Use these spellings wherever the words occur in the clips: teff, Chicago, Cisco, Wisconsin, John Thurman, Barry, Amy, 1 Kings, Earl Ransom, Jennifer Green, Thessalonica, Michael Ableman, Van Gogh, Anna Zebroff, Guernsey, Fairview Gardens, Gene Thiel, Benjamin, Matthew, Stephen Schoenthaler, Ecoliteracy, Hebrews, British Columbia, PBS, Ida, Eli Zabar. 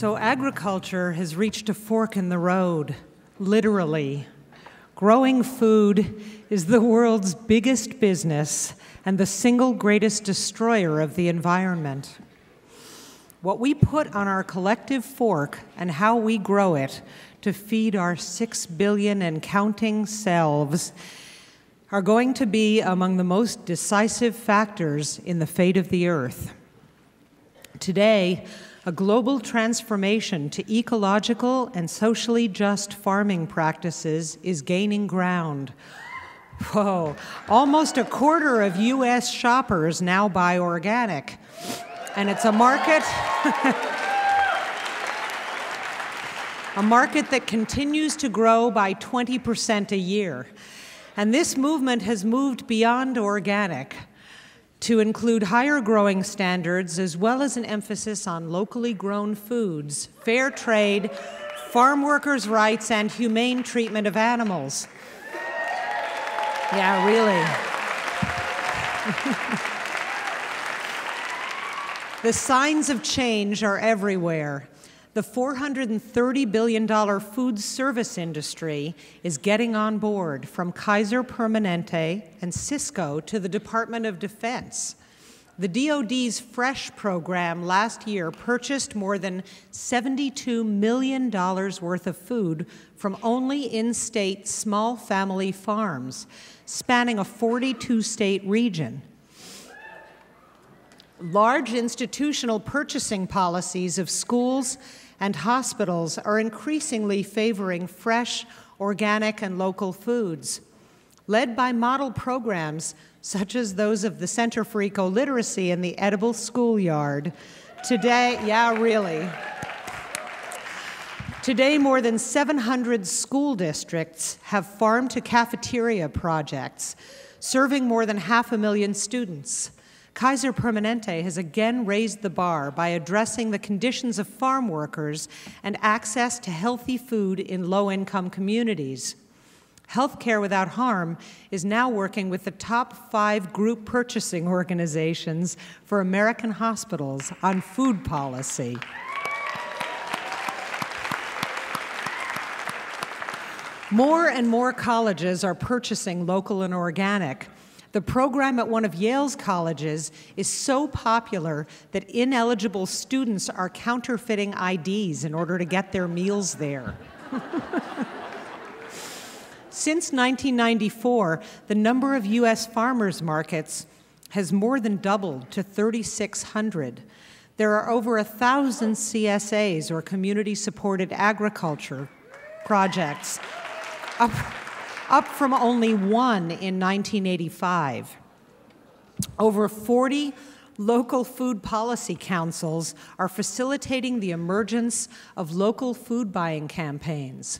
So agriculture has reached a fork in the road, literally. Growing food is the world's biggest business and the single greatest destroyer of the environment. What we put on our collective fork and how we grow it to feed our 6 billion and counting selves are going to be among the most decisive factors in the fate of the earth. Today, a global transformation to ecological and socially just farming practices is gaining ground. Whoa, almost a quarter of US shoppers now buy organic. And it's a market that continues to grow by 20% a year. And this movement has moved beyond organic to include higher growing standards as well as an emphasis on locally grown foods, fair trade, farm workers' rights, and humane treatment of animals. Yeah, really. The signs of change are everywhere. The $430 billion food service industry is getting on board, from Kaiser Permanente and Cisco to the Department of Defense. The DoD's Fresh program last year purchased more than $72 million worth of food from only in-state small family farms, spanning a 42-state region. Large institutional purchasing policies of schools and hospitals are increasingly favoring fresh, organic, and local foods. Led by model programs such as those of the Center for Ecoliteracy and the Edible Schoolyard, today, yeah, really. Today, more than 700 school districts have farm-to-cafeteria projects, serving more than 500,000 students. Kaiser Permanente has again raised the bar by addressing the conditions of farm workers and access to healthy food in low-income communities. Healthcare Without Harm is now working with the top 5 group purchasing organizations for American hospitals on food policy. More and more colleges are purchasing local and organic. The program at one of Yale's colleges is so popular that ineligible students are counterfeiting IDs in order to get their meals there. Since 1994, the number of U.S. farmers markets has more than doubled to 3,600. There are over 1,000 CSAs, or community-supported agriculture projects, up from only 1 in 1985. Over 40 local food policy councils are facilitating the emergence of local food buying campaigns.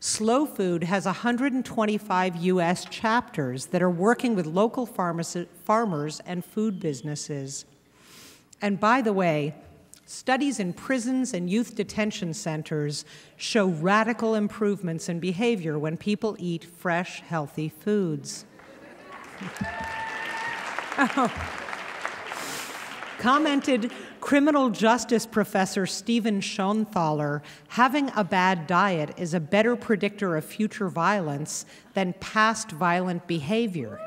Slow Food has 125 U.S. chapters that are working with local farmers and food businesses. And by the way, studies in prisons and youth detention centers show radical improvements in behavior when people eat fresh, healthy foods. Commented criminal justice professor Stephen Schoenthaler, having a bad diet is a better predictor of future violence than past violent behavior.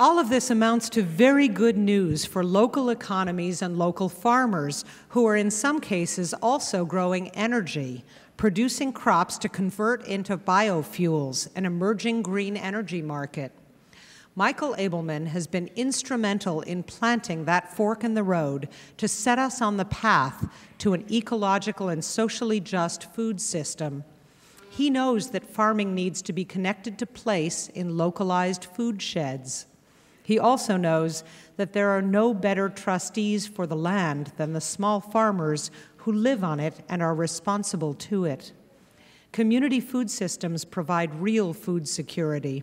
All of this amounts to very good news for local economies and local farmers, who are in some cases also growing energy, producing crops to convert into biofuels, an emerging green energy market. Michael Ableman has been instrumental in planting that fork in the road to set us on the path to an ecological and socially just food system. He knows that farming needs to be connected to place in localized food sheds. He also knows that there are no better trustees for the land than the small farmers who live on it and are responsible to it. Community food systems provide real food security,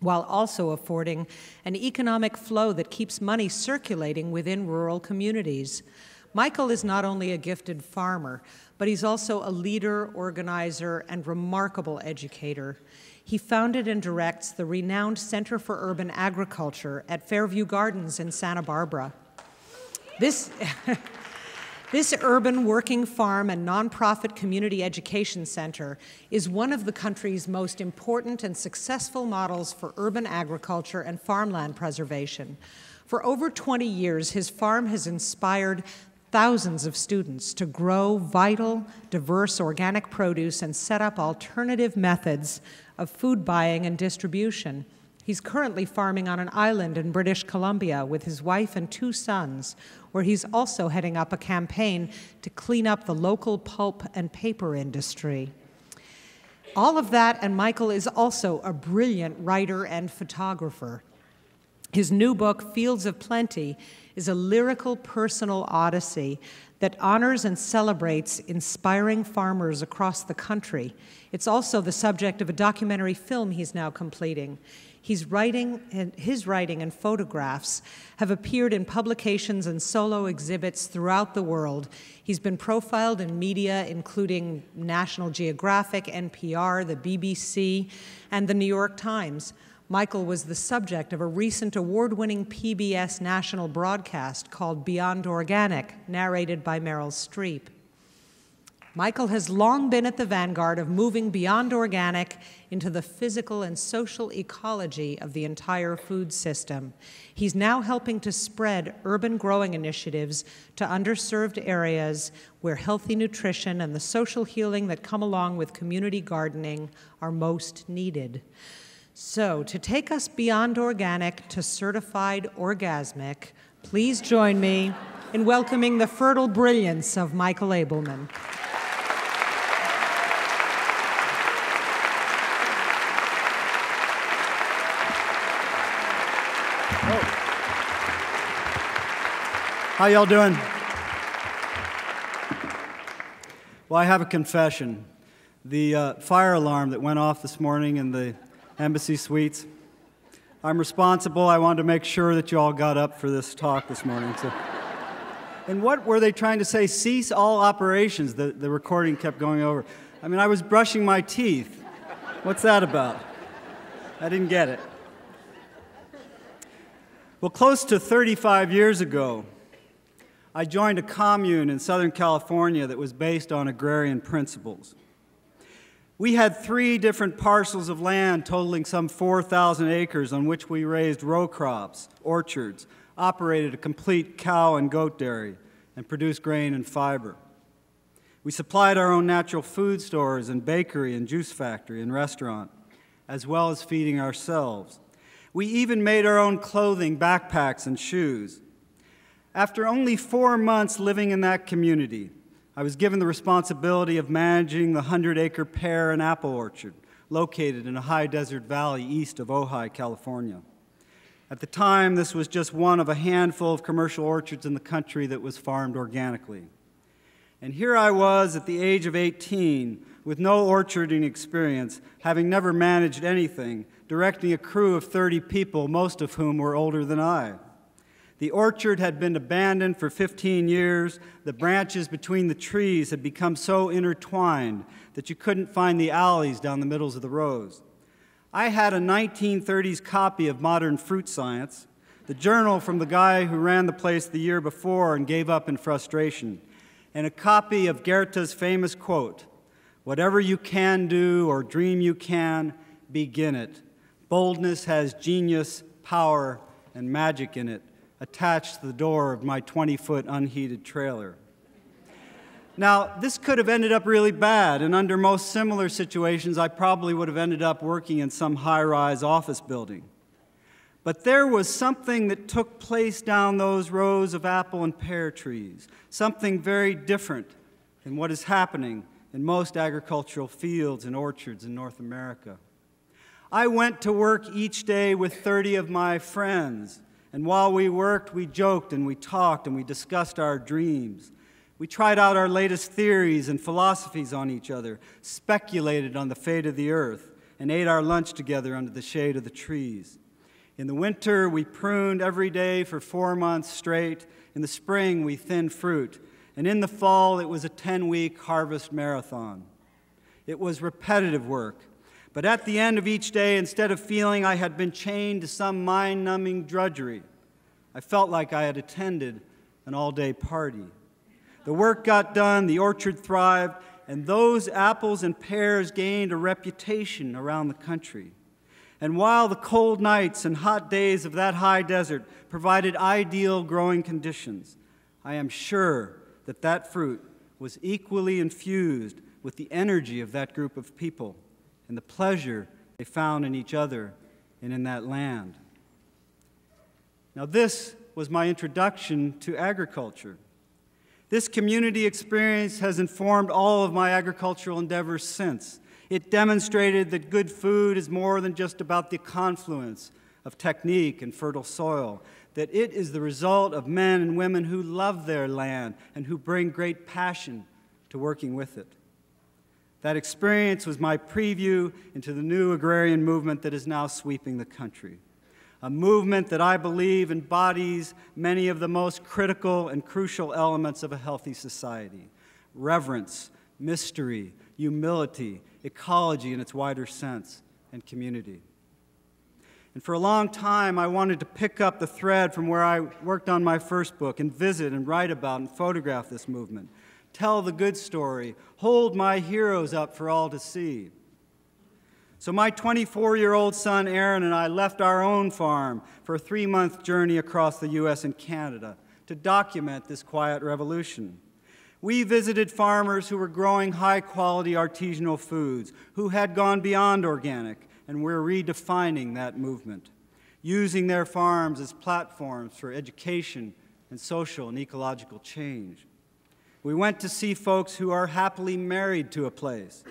while also affording an economic flow that keeps money circulating within rural communities. Michael is not only a gifted farmer, but he's also a leader, organizer, and remarkable educator. He founded and directs the renowned Center for Urban Agriculture at Fairview Gardens in Santa Barbara. This, This urban working farm and nonprofit community education center is one of the country's most important and successful models for urban agriculture and farmland preservation. For over 20 years, his farm has inspired thousands of students to grow vital, diverse organic produce and set up alternative methods of food buying and distribution. He's currently farming on an island in British Columbia with his wife and two sons, where he's also heading up a campaign to clean up the local pulp and paper industry. All of that, and Michael is also a brilliant writer and photographer. His new book, Fields of Plenty, is a lyrical personal odyssey that honors and celebrates inspiring farmers across the country. It's also the subject of a documentary film he's now completing. His writing and photographs have appeared in publications and solo exhibits throughout the world. He's been profiled in media, including National Geographic, NPR, the BBC, and the New York Times. Michael was the subject of a recent award-winning PBS national broadcast called Beyond Organic, narrated by Meryl Streep. Michael has long been at the vanguard of moving beyond organic into the physical and social ecology of the entire food system. He's now helping to spread urban growing initiatives to underserved areas where healthy nutrition and the social healing that come along with community gardening are most needed. So, to take us beyond organic to certified orgasmic, please join me in welcoming the fertile brilliance of Michael Ableman. Oh. How y'all doing? Well, I have a confession. The fire alarm that went off this morning in the Embassy Suites. I'm responsible. I wanted to make sure that you all got up for this talk this morning. So. And what were they trying to say? Cease all operations. The recording kept going over. I mean, I was brushing my teeth. What's that about? I didn't get it. Well, close to 35 years ago, I joined a commune in Southern California that was based on agrarian principles. We had three different parcels of land totaling some 4,000 acres on which we raised row crops, orchards, operated a complete cow and goat dairy, and produced grain and fiber. We supplied our own natural food stores and bakery and juice factory and restaurant, as well as feeding ourselves. We even made our own clothing, backpacks, and shoes. After only 4 months living in that community, I was given the responsibility of managing the 100-acre pear and apple orchard located in a high desert valley east of Ojai, California. At the time, this was just one of a handful of commercial orchards in the country that was farmed organically. And here I was at the age of 18, with no orcharding experience, having never managed anything, directing a crew of 30 people, most of whom were older than I. The orchard had been abandoned for 15 years. The branches between the trees had become so intertwined that you couldn't find the alleys down the middles of the rows. I had a 1930s copy of Modern Fruit Science, the journal from the guy who ran the place the year before and gave up in frustration, and a copy of Goethe's famous quote, "Whatever you can do or dream you can, begin it. Boldness has genius, power, and magic in it," attached to the door of my 20-foot unheated trailer. Now, this could have ended up really bad, and under most similar situations, I probably would have ended up working in some high-rise office building. But there was something that took place down those rows of apple and pear trees, something very different than what is happening in most agricultural fields and orchards in North America. I went to work each day with 30 of my friends, and while we worked, we joked and we talked and we discussed our dreams. We tried out our latest theories and philosophies on each other, speculated on the fate of the earth, and ate our lunch together under the shade of the trees. In the winter, we pruned every day for 4 months straight. In the spring, we thinned fruit. And in the fall, it was a 10-week harvest marathon. It was repetitive work. But at the end of each day, instead of feeling I had been chained to some mind-numbing drudgery, I felt like I had attended an all-day party. The work got done, the orchard thrived, and those apples and pears gained a reputation around the country. And while the cold nights and hot days of that high desert provided ideal growing conditions, I am sure that that fruit was equally infused with the energy of that group of people and the pleasure they found in each other and in that land. Now, this was my introduction to agriculture. This community experience has informed all of my agricultural endeavors since. It demonstrated that good food is more than just about the confluence of technique and fertile soil, that it is the result of men and women who love their land and who bring great passion to working with it. That experience was my preview into the new agrarian movement that is now sweeping the country. A movement that I believe embodies many of the most critical and crucial elements of a healthy society: reverence, mystery, humility, ecology in its wider sense, and community. And for a long time, I wanted to pick up the thread from where I worked on my first book and visit and write about and photograph this movement. Tell the good story, hold my heroes up for all to see. So my 24-year-old son Aaron and I left our own farm for a 3-month journey across the US and Canada to document this quiet revolution. We visited farmers who were growing high-quality artisanal foods, who had gone beyond organic, and were redefining that movement, using their farms as platforms for education and social and ecological change. We went to see folks who are happily married to a place,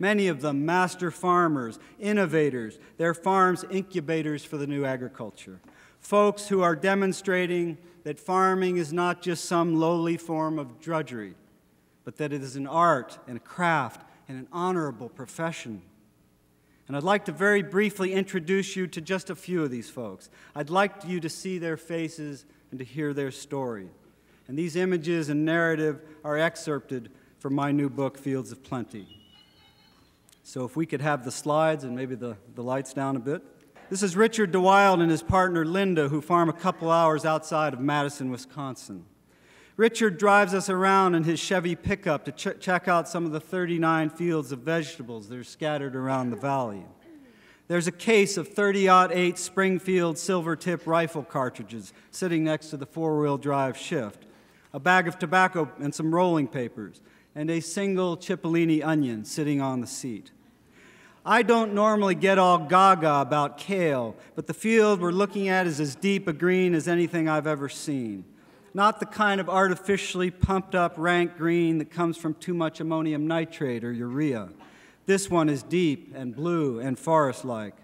many of them master farmers, innovators, their farms incubators for the new agriculture, folks who are demonstrating that farming is not just some lowly form of drudgery, but that it is an art and a craft and an honorable profession. And I'd like to very briefly introduce you to just a few of these folks. I'd like you to see their faces and to hear their story. And these images and narrative are excerpted from my new book, Fields of Plenty. So if we could have the slides and maybe the lights down a bit. This is Richard DeWilde and his partner, Linda, who farm a couple hours outside of Madison, Wisconsin. Richard drives us around in his Chevy pickup to check out some of the 39 fields of vegetables that are scattered around the valley. There's a case of 30-08 Springfield silver-tip rifle cartridges sitting next to the four-wheel drive shift, a bag of tobacco and some rolling papers, and a single cipollini onion sitting on the seat. I don't normally get all gaga about kale, but the field we're looking at is as deep a green as anything I've ever seen. Not the kind of artificially pumped-up rank green that comes from too much ammonium nitrate or urea. This one is deep and blue and forest-like.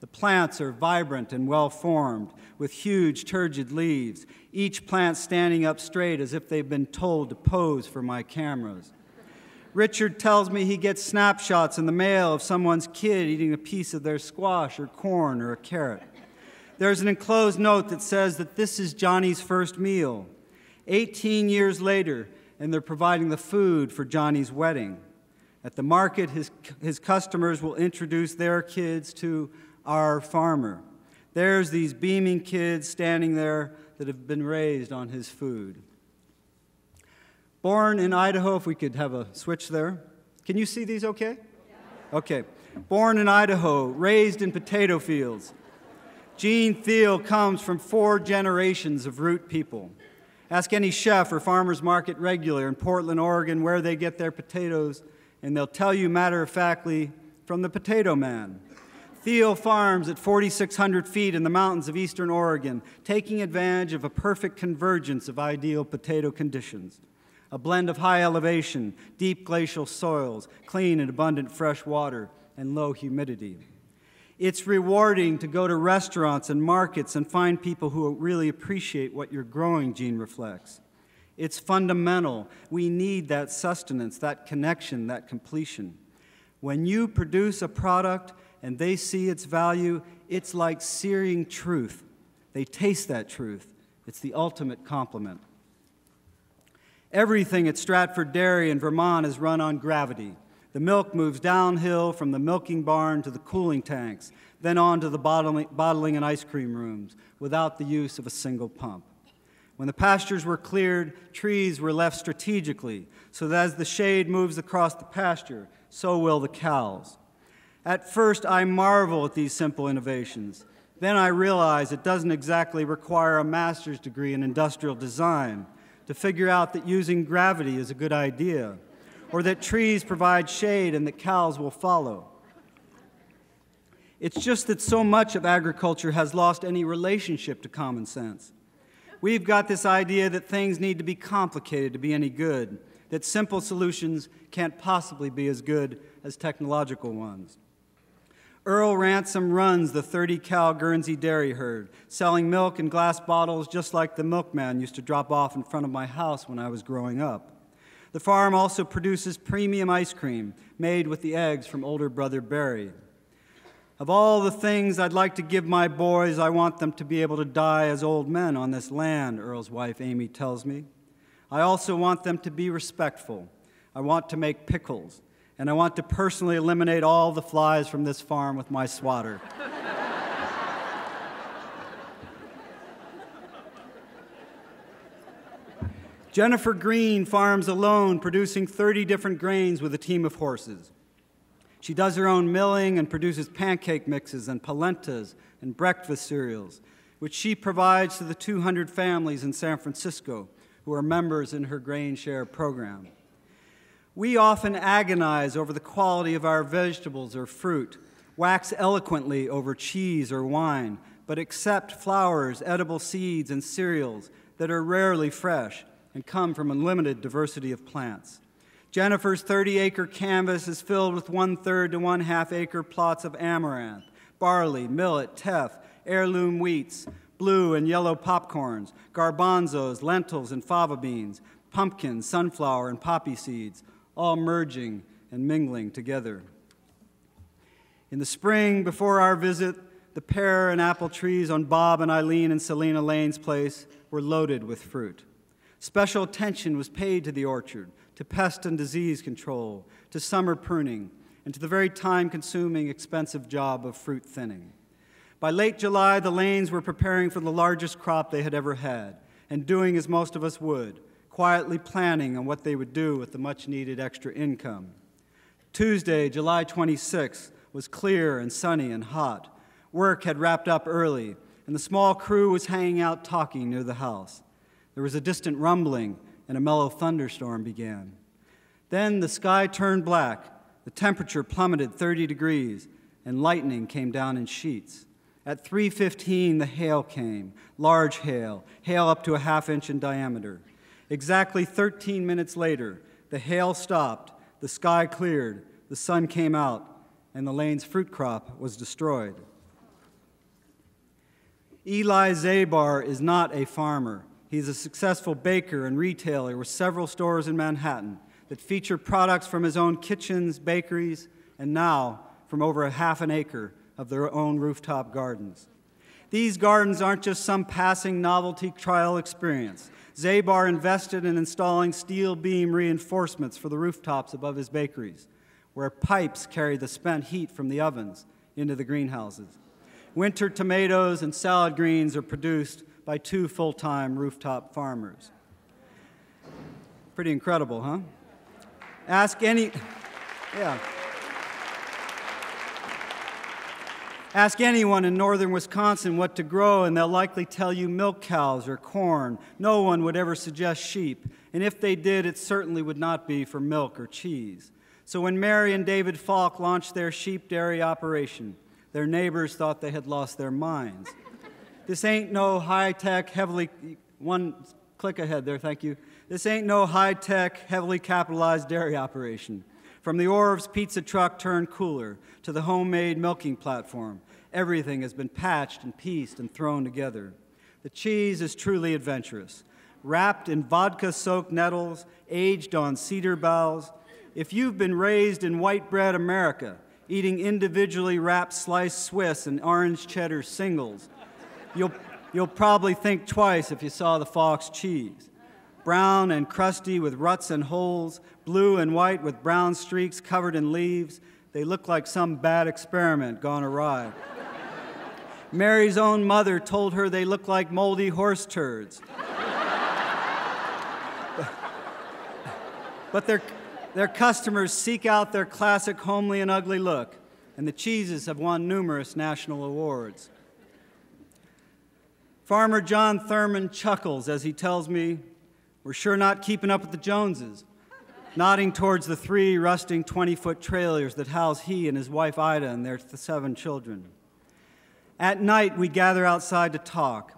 The plants are vibrant and well-formed, with huge, turgid leaves, each plant standing up straight as if they've been told to pose for my cameras. Richard tells me he gets snapshots in the mail of someone's kid eating a piece of their squash or corn or a carrot. There's an enclosed note that says that this is Johnny's first meal, 18 years later, and they're providing the food for Johnny's wedding. At the market, his customers will introduce their kids to our farmer. There's these beaming kids standing there that have been raised on his food. Born in Idaho, if we could have a switch there. Can you see these okay? Yeah. Okay. Born in Idaho, raised in potato fields. Gene Thiel comes from 4 generations of root people. Ask any chef or farmer's market regular in Portland, Oregon, where they get their potatoes, and they'll tell you matter-of-factly from the potato man. Thiel farms at 4,600 feet in the mountains of eastern Oregon, taking advantage of a perfect convergence of ideal potato conditions, a blend of high elevation, deep glacial soils, clean and abundant fresh water, and low humidity. It's rewarding to go to restaurants and markets and find people who really appreciate what you're growing, Gene reflects. It's fundamental. We need that sustenance, that connection, that completion. When you produce a product and they see its value, it's like searing truth. They taste that truth. It's the ultimate compliment. Everything at Stratford Dairy in Vermont is run on gravity. The milk moves downhill from the milking barn to the cooling tanks, then on to the bottling and ice cream rooms, without the use of a single pump. When the pastures were cleared, trees were left strategically, so that as the shade moves across the pasture, so will the cows. At first, I marvel at these simple innovations. Then I realize it doesn't exactly require a master's degree in industrial design to figure out that using gravity is a good idea, or that trees provide shade and that cows will follow. It's just that so much of agriculture has lost any relationship to common sense. We've got this idea that things need to be complicated to be any good, that simple solutions can't possibly be as good as technological ones. Earl Ransom runs the 30-cow Guernsey dairy herd, selling milk in glass bottles just like the milkman used to drop off in front of my house when I was growing up. The farm also produces premium ice cream made with the eggs from older brother Barry. Of all the things I'd like to give my boys, I want them to be able to die as old men on this land, Earl's wife Amy tells me. I also want them to be respectful. I want to make pickles, and I want to personally eliminate all the flies from this farm with my swatter. Jennifer Green farms alone, producing 30 different grains with a team of horses. She does her own milling and produces pancake mixes and palentas and breakfast cereals, which she provides to the 200 families in San Francisco who are members in her grain share program. We often agonize over the quality of our vegetables or fruit, wax eloquently over cheese or wine, but accept flowers, edible seeds, and cereals that are rarely fresh and come from a limited diversity of plants. Jennifer's 30-acre canvas is filled with 1/3 to 1/2 acre plots of amaranth, barley, millet, teff, heirloom wheats, blue and yellow popcorns, garbanzos, lentils and fava beans, pumpkins, sunflower and poppy seeds, all merging and mingling together. In the spring, before our visit, the pear and apple trees on Bob and Eileen and Selena Lane's place were loaded with fruit. Special attention was paid to the orchard, to pest and disease control, to summer pruning, and to the very time-consuming, expensive job of fruit thinning. By late July, the Lanes were preparing for the largest crop they had ever had, and doing as most of us would, quietly planning on what they would do with the much-needed extra income. Tuesday, July 26th, was clear and sunny and hot. Work had wrapped up early, and the small crew was hanging out talking near the house. There was a distant rumbling, and a mellow thunderstorm began. Then the sky turned black, the temperature plummeted 30 degrees, and lightning came down in sheets. At 3:15, the hail came, large hail, hail up to a half-inch in diameter. Exactly 13 minutes later, the hail stopped, the sky cleared, the sun came out, and the Lane's fruit crop was destroyed. Eli Zabar is not a farmer. He's a successful baker and retailer with several stores in Manhattan that feature products from his own kitchens, bakeries, and now from over a half an acre of their own rooftop gardens. These gardens aren't just some passing novelty trial experience. Zabar invested in installing steel beam reinforcements for the rooftops above his bakeries, where pipes carry the spent heat from the ovens into the greenhouses. Winter tomatoes and salad greens are produced by 2 full-time rooftop farmers. Pretty incredible, huh? Ask anyone in northern Wisconsin what to grow, and they'll likely tell you milk cows or corn. No one would ever suggest sheep, and if they did, it certainly would not be for milk or cheese. So when Mary and David Falk launched their sheep dairy operation, their neighbors thought they had lost their minds. This ain't no high-tech, heavily, This ain't no high-tech, heavily capitalized dairy operation. From the Orv's pizza truck turned cooler to the homemade milking platform, everything has been patched and pieced and thrown together. The cheese is truly adventurous, wrapped in vodka-soaked nettles, aged on cedar boughs. If you've been raised in white bread America, eating individually wrapped sliced Swiss and orange cheddar singles, you'll probably think twice if you saw the Fox cheese. Brown and crusty with ruts and holes, blue and white with brown streaks covered in leaves. They look like some bad experiment gone awry. Mary's own mother told her they look like moldy horse turds. But their customers seek out their classic homely and ugly look, and the cheeses have won numerous national awards. Farmer John Thurman chuckles as he tells me, "We're sure not keeping up with the Joneses," nodding towards the three rusting 20-foot trailers that house he and his wife Ida and their 7 children. At night, we gather outside to talk.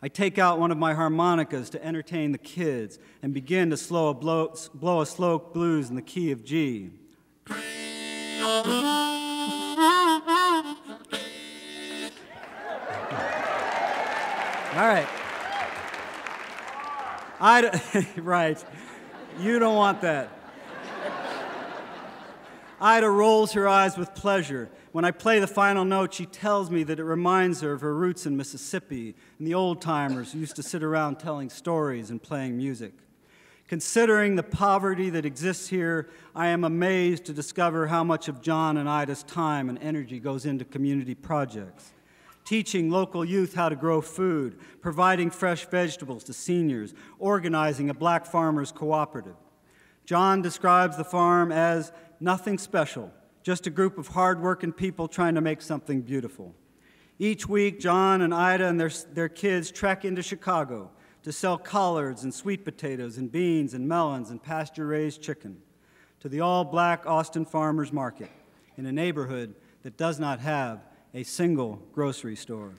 I take out one of my harmonicas to entertain the kids and begin to blow a slow blues in the key of G. All right. Right. You don't want that. Ida rolls her eyes with pleasure. When I play the final note, she tells me that it reminds her of her roots in Mississippi and the old-timers who used to sit around telling stories and playing music. Considering the poverty that exists here, I am amazed to discover how much of John and Ida's time and energy goes into community projects. Teaching local youth how to grow food, providing fresh vegetables to seniors, organizing a black farmers cooperative. John describes the farm as nothing special, just a group of hard-working people trying to make something beautiful. Each week, John and Ida and their kids trek into Chicago to sell collards and sweet potatoes and beans and melons and pasture-raised chicken to the all-black Austin Farmers Market in a neighborhood that does not have a single grocery store.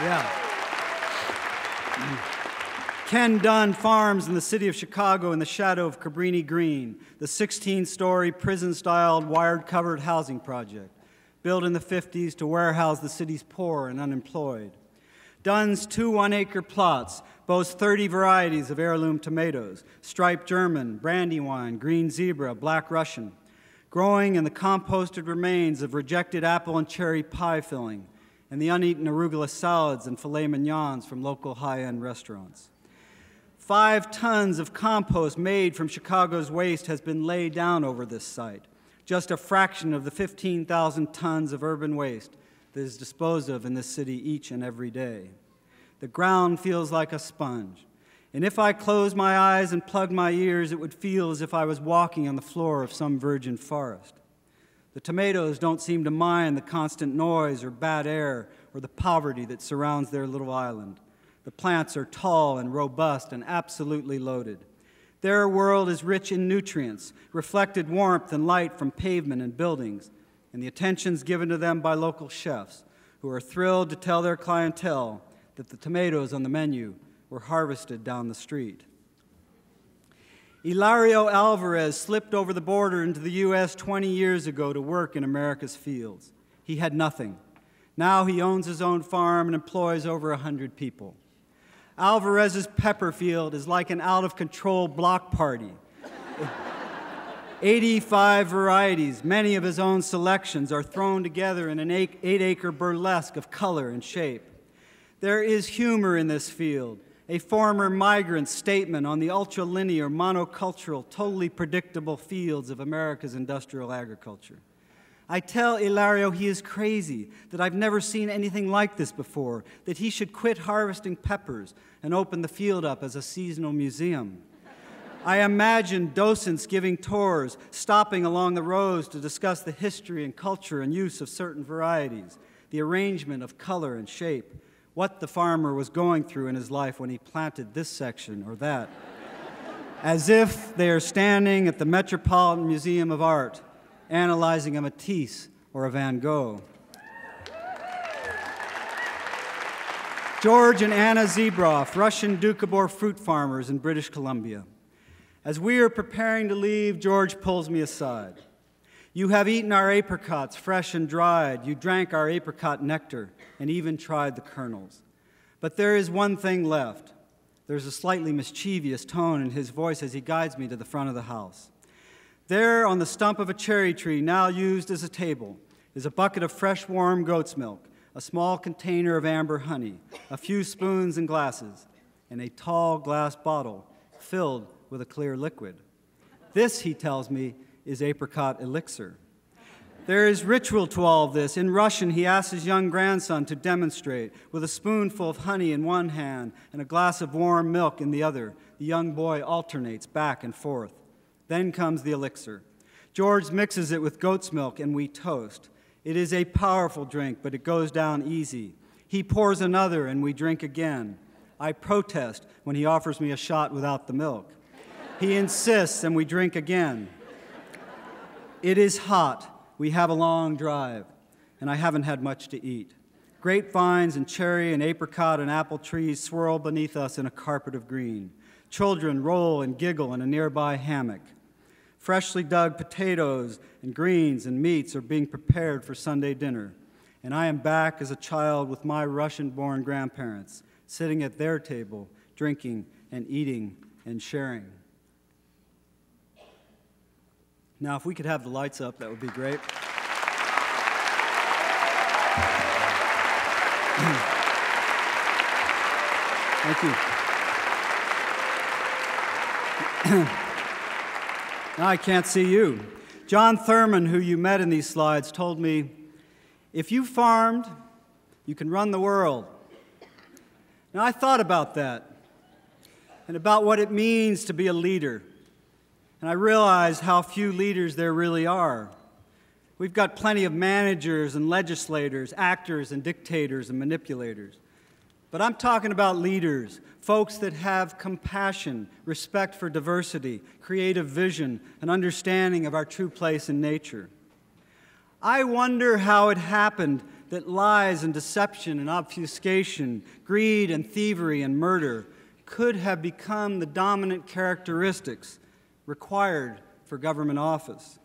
Yeah. Ken Dunn farms in the city of Chicago in the shadow of Cabrini Green, the 16-story prison-style wired-covered housing project, built in the 50s to warehouse the city's poor and unemployed. Dunn's 2 one-acre plots boast 30 varieties of heirloom tomatoes, striped German, brandywine, green zebra, black Russian, growing in the composted remains of rejected apple and cherry pie filling, and the uneaten arugula salads and filet mignons from local high-end restaurants. 5 tons of compost made from Chicago's waste has been laid down over this site, just a fraction of the 15,000 tons of urban waste that is disposed of in this city each and every day. The ground feels like a sponge, and if I closed my eyes and plugged my ears, it would feel as if I was walking on the floor of some virgin forest. The tomatoes don't seem to mind the constant noise or bad air or the poverty that surrounds their little island. The plants are tall and robust and absolutely loaded. Their world is rich in nutrients, reflected warmth and light from pavement and buildings, and the attentions given to them by local chefs, who are thrilled to tell their clientele that the tomatoes on the menu were harvested down the street. Hilario Alvarez slipped over the border into the U.S. 20 years ago to work in America's fields. He had nothing. Now he owns his own farm and employs over 100 people. Alvarez's pepper field is like an out-of-control block party. 85 varieties, many of his own selections, are thrown together in an 8-acre burlesque of color and shape. There is humor in this field, a former migrant's statement on the ultralinear, monocultural, totally predictable fields of America's industrial agriculture. I tell Hilario he is crazy, that I've never seen anything like this before, that he should quit harvesting peppers and open the field up as a seasonal museum. I imagine docents giving tours, stopping along the rows to discuss the history and culture and use of certain varieties, the arrangement of color and shape, what the farmer was going through in his life when he planted this section or that, as if they are standing at the Metropolitan Museum of Art, analyzing a Matisse or a Van Gogh. George and Anna Zebroff, Russian Doukhobor fruit farmers in British Columbia. As we are preparing to leave, George pulls me aside. "You have eaten our apricots, fresh and dried. You drank our apricot nectar and even tried the kernels. But there is one thing left." There's a slightly mischievous tone in his voice as he guides me to the front of the house. "There, on the stump of a cherry tree, now used as a table, is a bucket of fresh, warm goat's milk, a small container of amber honey, a few spoons and glasses, and a tall glass bottle filled with a clear liquid. This," he tells me, "is apricot elixir. There is ritual to all of this. In Russian, he asked his young grandson to demonstrate with a spoonful of honey in one hand and a glass of warm milk in the other. The young boy alternates back and forth. Then comes the elixir. George mixes it with goat's milk and we toast. It is a powerful drink, but it goes down easy. He pours another and we drink again. I protest when he offers me a shot without the milk. He insists and we drink again. It is hot. We have a long drive, and I haven't had much to eat. Grapevines and cherry and apricot and apple trees swirl beneath us in a carpet of green. Children roll and giggle in a nearby hammock. Freshly dug potatoes and greens and meats are being prepared for Sunday dinner, and I am back as a child with my Russian-born grandparents, sitting at their table, drinking and eating and sharing. Now, if we could have the lights up, that would be great. Thank you. Now I can't see you. John Thurman, who you met in these slides, told me, if you farmed, you can run the world. Now, I thought about that and about what it means to be a leader. And I realized how few leaders there really are. We've got plenty of managers and legislators, actors and dictators and manipulators. But I'm talking about leaders, folks that have compassion, respect for diversity, creative vision, and understanding of our true place in nature. I wonder how it happened that lies and deception and obfuscation, greed and thievery and murder could have become the dominant characteristics required for government office.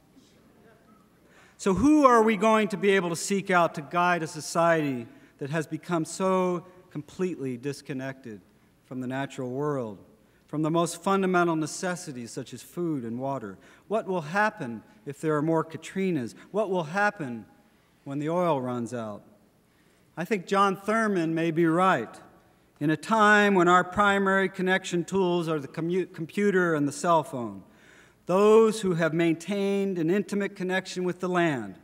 So who are we going to be able to seek out to guide a society that has become so completely disconnected from the natural world, from the most fundamental necessities such as food and water? What will happen if there are more Katrinas? What will happen when the oil runs out? I think John Thurman may be right. In a time when our primary connection tools are the computer and the cell phone, those who have maintained an intimate connection with the land,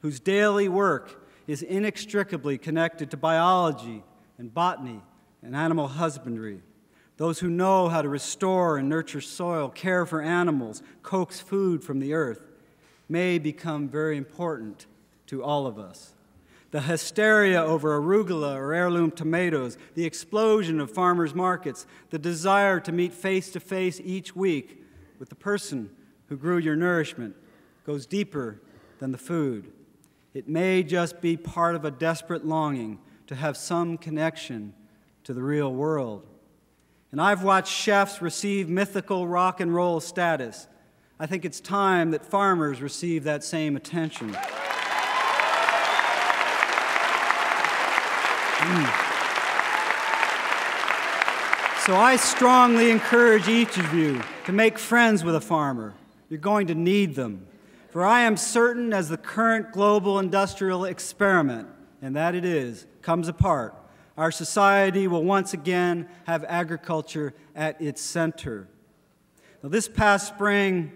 whose daily work is inextricably connected to biology and botany and animal husbandry, those who know how to restore and nurture soil, care for animals, coax food from the earth, may become very important to all of us. The hysteria over arugula or heirloom tomatoes, the explosion of farmers' markets, the desire to meet face-to-face each week with the person who grew your nourishment goes deeper than the food. It may just be part of a desperate longing to have some connection to the real world. And I've watched chefs receive mythical rock and roll status. I think it's time that farmers receive that same attention. So I strongly encourage each of you to make friends with a farmer. You're going to need them. For I am certain, as the current global industrial experiment, and that it is, comes apart, our society will once again have agriculture at its center. Now, this past spring,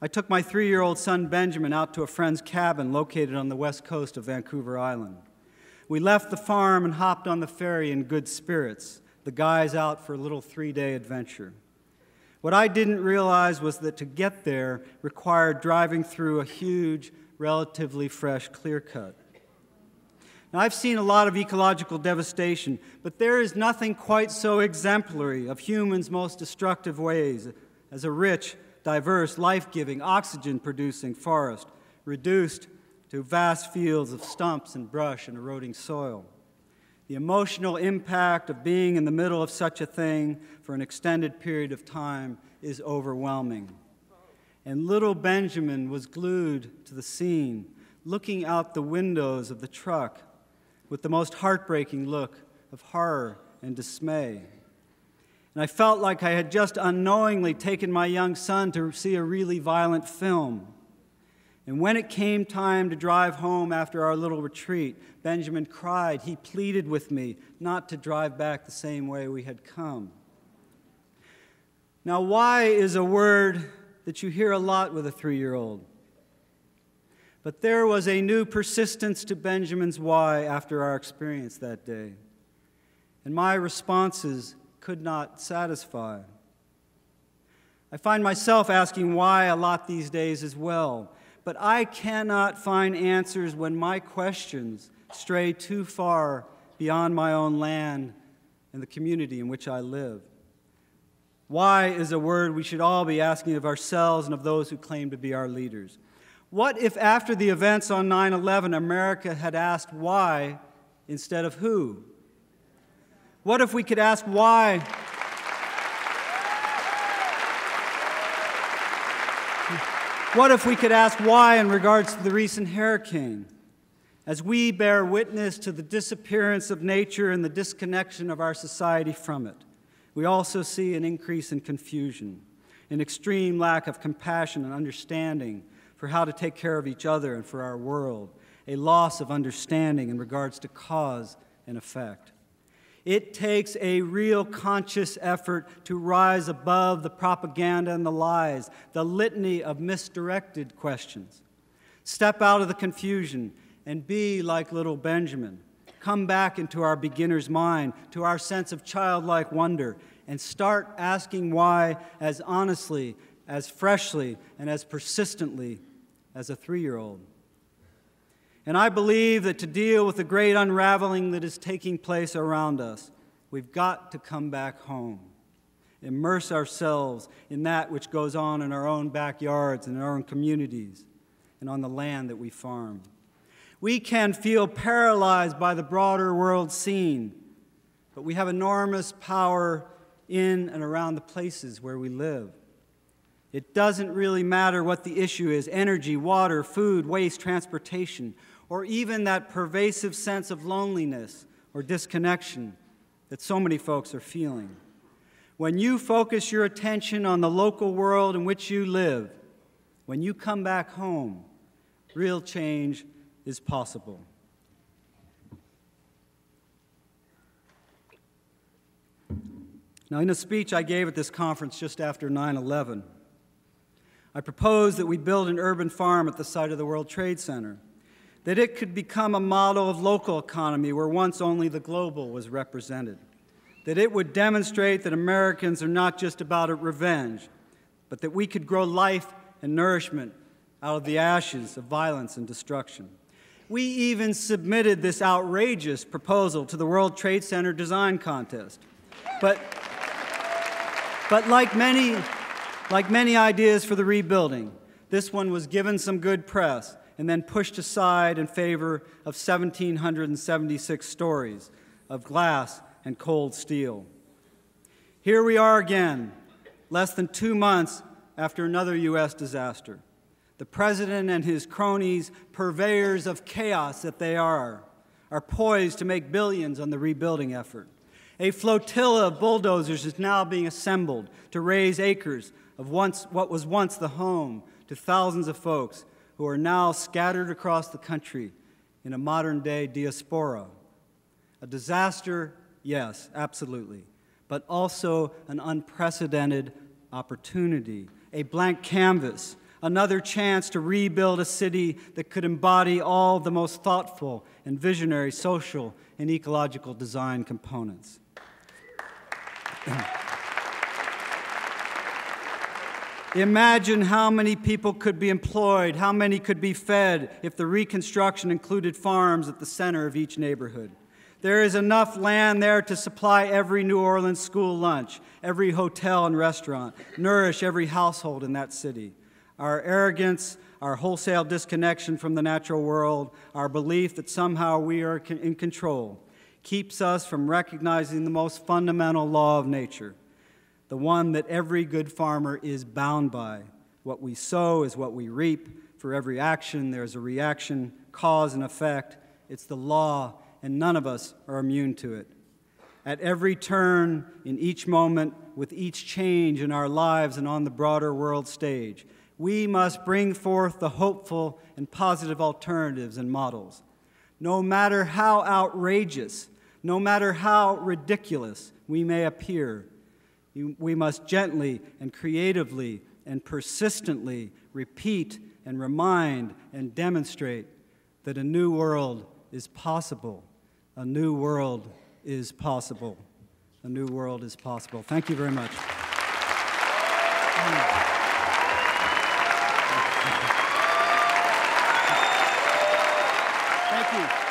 I took my 3-year-old son Benjamin out to a friend's cabin located on the west coast of Vancouver Island. We left the farm and hopped on the ferry in good spirits, the guys out for a little 3-day adventure. What I didn't realize was that to get there required driving through a huge, relatively fresh clear cut. Now, I've seen a lot of ecological devastation, but there is nothing quite so exemplary of humans' most destructive ways as a rich, diverse, life-giving, oxygen-producing forest reduced to vast fields of stumps and brush and eroding soil. The emotional impact of being in the middle of such a thing for an extended period of time is overwhelming. And little Benjamin was glued to the scene, looking out the windows of the truck with the most heartbreaking look of horror and dismay. And I felt like I had just unknowingly taken my young son to see a really violent film. And when it came time to drive home after our little retreat, Benjamin cried. He pleaded with me not to drive back the same way we had come. Now, why is a word that you hear a lot with a 3-year-old. But there was a new persistence to Benjamin's why after our experience that day, and my responses could not satisfy. I find myself asking why a lot these days as well, but I cannot find answers when my questions stray too far beyond my own land and the community in which I live. Why is a word we should all be asking of ourselves and of those who claim to be our leaders. What if after the events on 9/11, America had asked why instead of who? What if we could ask why? What if we could ask why in regards to the recent hurricane? As we bear witness to the disappearance of nature and the disconnection of our society from it, we also see an increase in confusion, an extreme lack of compassion and understanding for how to take care of each other and for our world, a loss of understanding in regards to cause and effect. It takes a real conscious effort to rise above the propaganda and the lies, the litany of misdirected questions. Step out of the confusion and be like little Benjamin. Come back into our beginner's mind, to our sense of childlike wonder, and start asking why as honestly, as freshly, and as persistently as a three-year-old. And I believe that to deal with the great unraveling that is taking place around us, we've got to come back home, immerse ourselves in that which goes on in our own backyards and in our own communities and on the land that we farm. We can feel paralyzed by the broader world scene, but we have enormous power in and around the places where we live. It doesn't really matter what the issue is, energy, water, food, waste, transportation, or even that pervasive sense of loneliness or disconnection that so many folks are feeling. When you focus your attention on the local world in which you live, when you come back home, real change is possible. Now, in a speech I gave at this conference just after 9/11, I proposed that we build an urban farm at the site of the World Trade Center, that it could become a model of local economy where once only the global was represented, that it would demonstrate that Americans are not just about revenge, but that we could grow life and nourishment out of the ashes of violence and destruction. We even submitted this outrageous proposal to the World Trade Center design contest. But like many ideas for the rebuilding, this one was given some good press and then pushed aside in favor of 1,776 stories of glass and cold steel. Here we are again, less than 2 months after another U.S. disaster. The president and his cronies, purveyors of chaos that they are poised to make billions on the rebuilding effort. A flotilla of bulldozers is now being assembled to raise acres of what was once the home to thousands of folks who are now scattered across the country in a modern-day diaspora. A disaster, yes, absolutely, but also an unprecedented opportunity, a blank canvas, another chance to rebuild a city that could embody all the most thoughtful and visionary social and ecological design components. Imagine how many people could be employed, how many could be fed if the reconstruction included farms at the center of each neighborhood. There is enough land there to supply every New Orleans school lunch, every hotel and restaurant, nourish every household in that city. Our arrogance, our wholesale disconnection from the natural world, our belief that somehow we are in control, keeps us from recognizing the most fundamental law of nature, the one that every good farmer is bound by. What we sow is what we reap. For every action, there's a reaction, cause and effect. It's the law, and none of us are immune to it. At every turn, in each moment, with each change in our lives and on the broader world stage, we must bring forth the hopeful and positive alternatives and models. No matter how outrageous, no matter how ridiculous we may appear, we must gently and creatively and persistently repeat and remind and demonstrate that a new world is possible. A new world is possible. A new world is possible. Thank you very much. Thank you.